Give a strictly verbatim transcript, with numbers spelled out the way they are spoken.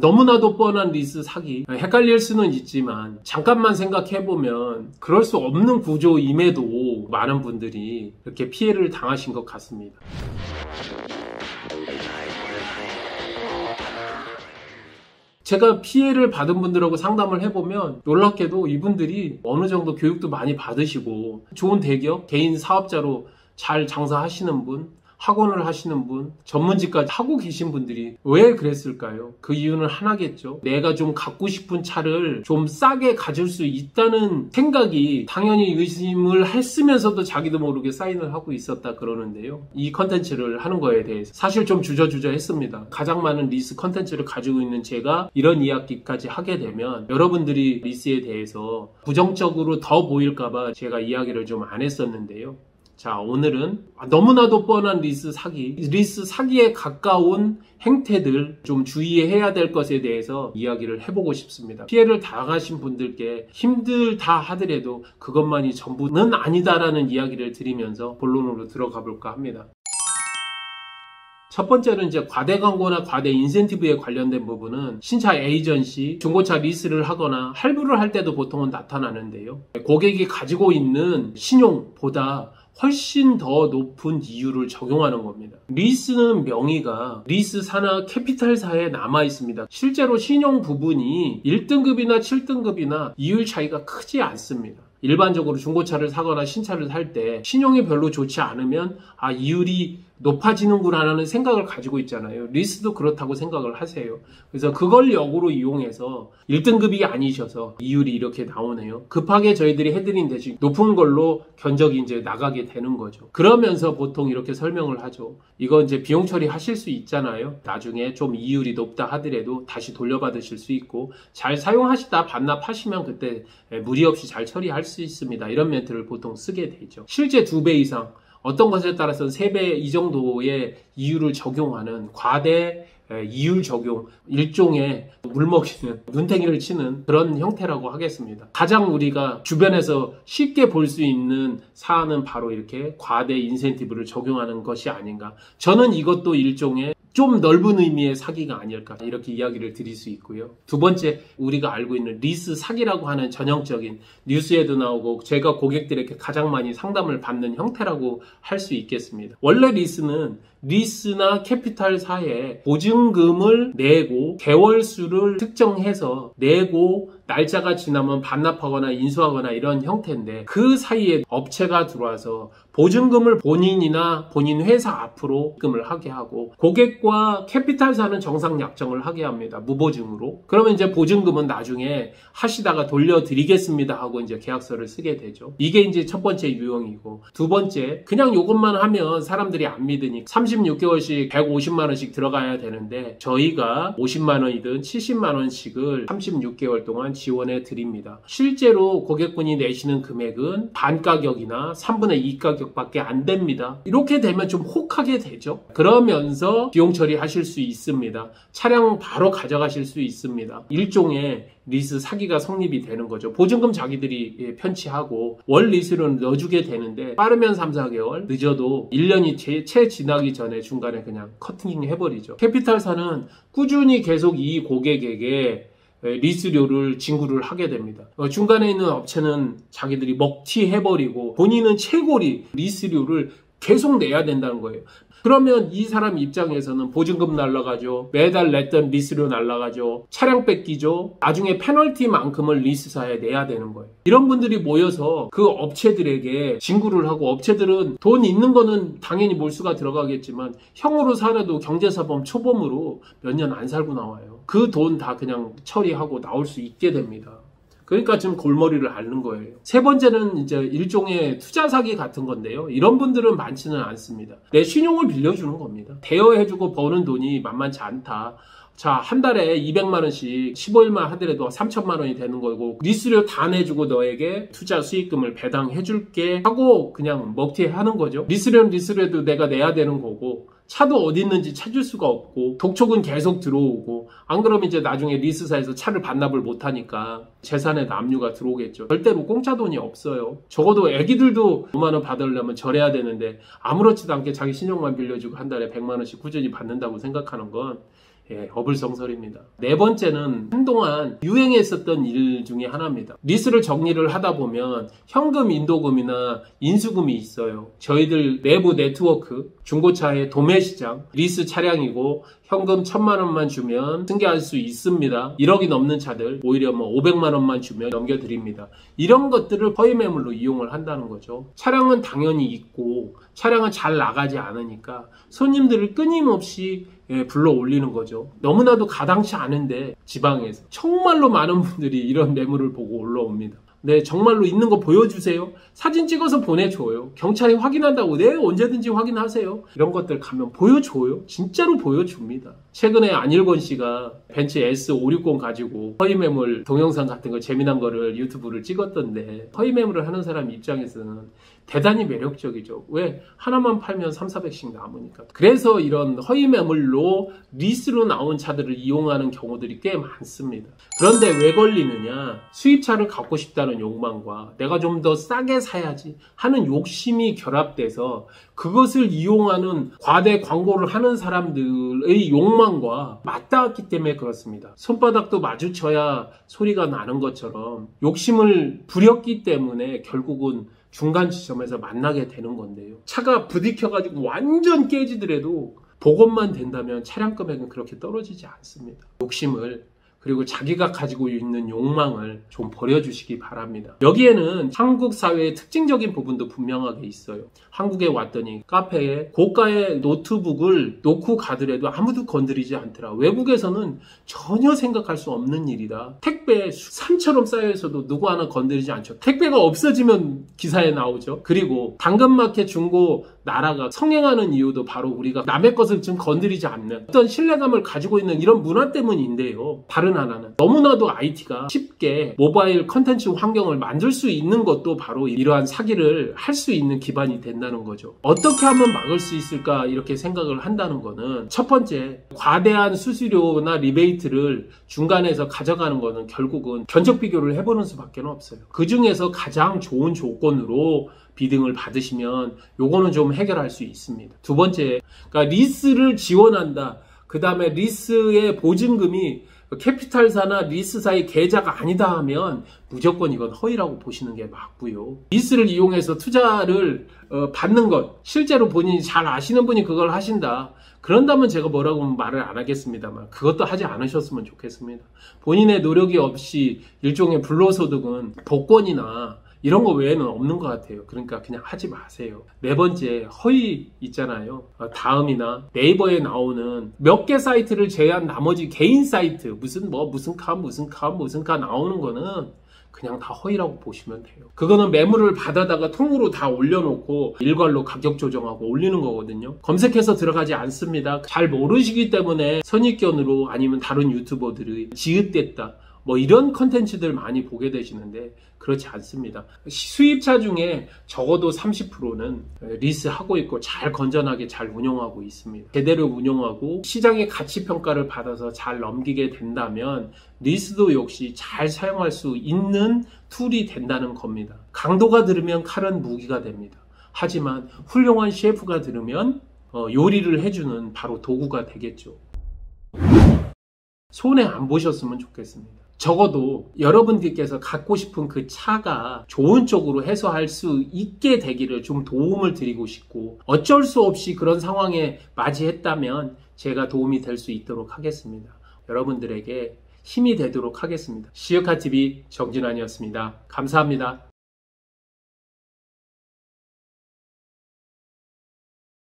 너무나도 뻔한 리스 사기, 헷갈릴 수는 있지만 잠깐만 생각해보면 그럴 수 없는 구조임에도 많은 분들이 이렇게 피해를 당하신 것 같습니다. 제가 피해를 받은 분들하고 상담을 해보면 놀랍게도 이분들이 어느 정도 교육도 많이 받으시고 좋은 대기업, 개인 사업자로 잘 장사하시는 분, 학원을 하시는 분, 전문직까지 하고 계신 분들이 왜 그랬을까요? 그 이유는 하나겠죠. 내가 좀 갖고 싶은 차를 좀 싸게 가질 수 있다는 생각이 당연히 의심을 했으면서도 자기도 모르게 사인을 하고 있었다 그러는데요. 이 컨텐츠를 하는 거에 대해서 사실 좀 주저주저 했습니다. 가장 많은 리스 컨텐츠를 가지고 있는 제가 이런 이야기까지 하게 되면 여러분들이 리스에 대해서 부정적으로 더 보일까봐 제가 이야기를 좀 안 했었는데요. 자, 오늘은 너무나도 뻔한 리스 사기, 리스 사기에 가까운 행태들 좀 주의해야 될 것에 대해서 이야기를 해보고 싶습니다. 피해를 당하신 분들께 힘들다 하더라도 그것만이 전부는 아니다라는 이야기를 드리면서 본론으로 들어가 볼까 합니다. 첫 번째는 이제 과대 광고나 과대 인센티브에 관련된 부분은 신차 에이전시, 중고차 리스를 하거나 할부를 할 때도 보통은 나타나는데요. 고객이 가지고 있는 신용보다 훨씬 더 높은 이율을 적용하는 겁니다. 리스는 명의가 리스사나 캐피탈사에 남아 있습니다. 실제로 신용 부분이 일 등급이나 칠 등급이나 이율 차이가 크지 않습니다. 일반적으로 중고차를 사거나 신차를 살 때 신용이 별로 좋지 않으면 아, 이율이 높아지는구나라는 생각을 가지고 있잖아요. 리스도 그렇다고 생각을 하세요. 그래서 그걸 역으로 이용해서 일 등급이 아니셔서 이율이 이렇게 나오네요. 급하게 저희들이 해드린 대신 높은 걸로 견적이 이제 나가게 되는 거죠. 그러면서 보통 이렇게 설명을 하죠. 이건 이제 비용 처리 하실 수 있잖아요. 나중에 좀 이율이 높다 하더라도 다시 돌려받으실 수 있고 잘 사용하시다 반납하시면 그때 무리 없이 잘 처리할 수 있습니다. 이런 멘트를 보통 쓰게 되죠. 실제 두 배 이상, 어떤 것에 따라서는 세 배 이 정도의 이율을 적용하는 과대 이율 적용, 일종의 물먹이는, 눈탱이를 치는 그런 형태라고 하겠습니다. 가장 우리가 주변에서 쉽게 볼 수 있는 사안은 바로 이렇게 과대 인센티브를 적용하는 것이 아닌가. 저는 이것도 일종의 좀 넓은 의미의 사기가 아닐까, 이렇게 이야기를 드릴 수 있고요. 두 번째, 우리가 알고 있는 리스 사기라고 하는 전형적인, 뉴스에도 나오고 제가 고객들에게 가장 많이 상담을 받는 형태라고 할 수 있겠습니다. 원래 리스는 리스나 캐피탈사에 보증금을 내고 개월수를 특정해서 내고 날짜가 지나면 반납하거나 인수하거나 이런 형태인데, 그 사이에 업체가 들어와서 보증금을 본인이나 본인 회사 앞으로 입금을 하게 하고, 고객과 캐피탈사는 정상 약정을 하게 합니다. 무보증으로. 그러면 이제 보증금은 나중에 하시다가 돌려드리겠습니다 하고 이제 계약서를 쓰게 되죠. 이게 이제 첫 번째 유형이고, 두 번째, 그냥 이것만 하면 사람들이 안 믿으니 삼십육 개월씩 백오십만 원씩 들어가야 되는데 저희가 오십만 원이든 칠십만 원씩을 삼십육 개월 동안 지원해 드립니다. 실제로 고객분이 내시는 금액은 반가격이나 삼분의 이 가격밖에 안 됩니다. 이렇게 되면 좀 혹하게 되죠. 그러면서 비용 처리하실 수 있습니다. 차량 바로 가져가실 수 있습니다. 일종의 리스 사기가 성립이 되는 거죠. 보증금 자기들이 편취하고 월 리스로 넣어주게 되는데, 빠르면 삼, 사 개월, 늦어도 일 년이 채, 채 지나기 전에 중간에 그냥 커팅 해버리죠. 캐피탈사는 꾸준히 계속 이 고객에게 리스료를 징구를 하게 됩니다. 중간에 있는 업체는 자기들이 먹튀해버리고 본인은 최고리 리스료를 계속 내야 된다는 거예요. 그러면 이 사람 입장에서는 보증금 날라가죠. 매달 냈던 리스료 날라가죠. 차량 뺏기죠. 나중에 페널티만큼을 리스사에 내야 되는 거예요. 이런 분들이 모여서 그 업체들에게 징구를 하고, 업체들은 돈 있는 거는 당연히 몰수가 들어가겠지만 형으로 살아도 경제사범 초범으로 몇 년 안 살고 나와요. 그 돈 다 그냥 처리하고 나올 수 있게 됩니다. 그러니까 지금 골머리를 앓는 거예요. 세 번째는 이제 일종의 투자 사기 같은 건데요. 이런 분들은 많지는 않습니다. 내 신용을 빌려주는 겁니다. 대여해주고 버는 돈이 만만치 않다. 자, 한 달에 이백만 원씩 십오 일만 하더라도 삼천만 원이 되는 거고, 리스료 다 내주고 너에게 투자 수익금을 배당해줄게 하고 그냥 먹튀하는 거죠. 리스료는 리스료도 내가 내야 되는 거고, 차도 어디 있는지 찾을 수가 없고, 독촉은 계속 들어오고, 안 그러면 이제 나중에 리스사에서 차를 반납을 못하니까 재산에 남유가 들어오겠죠. 절대로 공짜 돈이 없어요. 적어도 애기들도 오만 원 받으려면 절해야 되는데 아무렇지도 않게 자기 신용만 빌려주고 한 달에 백만 원씩 꾸준히 받는다고 생각하는 건 예, 어불성설입니다. 네 번째는 한동안 유행에 있었던 일 중에 하나입니다. 리스를 정리를 하다 보면 현금 인도금이나 인수금이 있어요. 저희들 내부 네트워크, 중고차의 도매시장, 리스 차량이고 현금 천만 원만 주면 승계할 수 있습니다. 일억이 넘는 차들 오히려 뭐 오백만 원만 주면 넘겨드립니다. 이런 것들을 허위 매물로 이용을 한다는 거죠. 차량은 당연히 있고 차량은 잘 나가지 않으니까 손님들을 끊임없이 예, 불러 올리는 거죠. 너무나도 가당치 않은데 지방에서 정말로 많은 분들이 이런 매물을 보고 올라옵니다. 네, 정말로 있는 거 보여주세요. 사진 찍어서 보내줘요. 경찰이 확인한다고 네, 언제든지 확인하세요. 이런 것들 가면 보여줘요. 진짜로 보여줍니다. 최근에 안일권 씨가 벤츠 에스 오백육십 가지고 허위 매물 동영상 같은 거 재미난 거를 유튜브를 찍었던데 허위 매물을 하는 사람 입장에서는 대단히 매력적이죠. 왜? 하나만 팔면 삼사백씩 남으니까. 그래서 이런 허위 매물로 리스로 나온 차들을 이용하는 경우들이 꽤 많습니다. 그런데 왜 걸리느냐? 수입차를 갖고 싶다는 욕망과 내가 좀 더 싸게 사야지 하는 욕심이 결합돼서 그것을 이용하는 과대 광고를 하는 사람들의 욕망과 맞닿았기 때문에 그렇습니다. 손바닥도 마주쳐야 소리가 나는 것처럼 욕심을 부렸기 때문에 결국은 중간 지점에서 만나게 되는 건데요. 차가 부딪혀가지고 완전 깨지더라도 복원만 된다면 차량 금액은 그렇게 떨어지지 않습니다. 욕심을 그리고 자기가 가지고 있는 욕망을 좀 버려주시기 바랍니다. 여기에는 한국 사회의 특징적인 부분도 분명하게 있어요. 한국에 왔더니 카페에 고가의 노트북을 놓고 가더라도 아무도 건드리지 않더라. 외국에서는 전혀 생각할 수 없는 일이다. 택배에 산처럼 쌓여있어도 누구 하나 건드리지 않죠. 택배가 없어지면 기사에 나오죠. 그리고 당근마켓 중고 나라가 성행하는 이유도 바로 우리가 남의 것을 좀 건드리지 않는 어떤 신뢰감을 가지고 있는 이런 문화 때문인데요. 다른 하나는 너무나도 아이티가 쉽게 모바일 컨텐츠 환경을 만들 수 있는 것도 바로 이러한 사기를 할 수 있는 기반이 된다는 거죠. 어떻게 하면 막을 수 있을까 이렇게 생각을 한다는 거는 첫 번째, 과대한 수수료나 리베이트를 중간에서 가져가는 거는 결국은 견적 비교를 해보는 수밖에 없어요. 그 중에서 가장 좋은 조건으로 비등을 받으시면 요거는 좀 해결할 수 있습니다. 두 번째, 그러니까 리스를 지원한다. 그 다음에 리스의 보증금이 캐피탈사나 리스사의 계좌가 아니다 하면 무조건 이건 허위라고 보시는 게 맞고요. 리스를 이용해서 투자를 받는 것, 실제로 본인이 잘 아시는 분이 그걸 하신다. 그런다면 제가 뭐라고 말을 안 하겠습니다만 그것도 하지 않으셨으면 좋겠습니다. 본인의 노력이 없이 일종의 불로소득은 복권이나 이런 거 외에는 없는 것 같아요. 그러니까 그냥 하지 마세요. 네 번째, 허위 있잖아요. 다음이나 네이버에 나오는 몇 개 사이트를 제외한 나머지 개인 사이트 무슨 뭐 무슨 카 무슨 카 무슨 카 나오는 거는 그냥 다 허위라고 보시면 돼요. 그거는 매물을 받아다가 통으로 다 올려놓고 일괄로 가격 조정하고 올리는 거거든요. 검색해서 들어가지 않습니다. 잘 모르시기 때문에 선입견으로 아니면 다른 유튜버들이 지읒됐다 뭐 이런 컨텐츠들 많이 보게 되시는데 그렇지 않습니다. 수입차 중에 적어도 삼십 퍼센트는 리스하고 있고 잘 건전하게 잘 운영하고 있습니다. 제대로 운영하고 시장의 가치평가를 받아서 잘 넘기게 된다면 리스도 역시 잘 사용할 수 있는 툴이 된다는 겁니다. 강도가 들으면 칼은 무기가 됩니다. 하지만 훌륭한 셰프가 들으면 요리를 해주는 바로 도구가 되겠죠. 손해 안 보셨으면 좋겠습니다. 적어도 여러분들께서 갖고 싶은 그 차가 좋은 쪽으로 해소할 수 있게 되기를 좀 도움을 드리고 싶고 어쩔 수 없이 그런 상황에 맞이했다면 제가 도움이 될 수 있도록 하겠습니다. 여러분들에게 힘이 되도록 하겠습니다. 씨유카티비 정진환이었습니다. 감사합니다.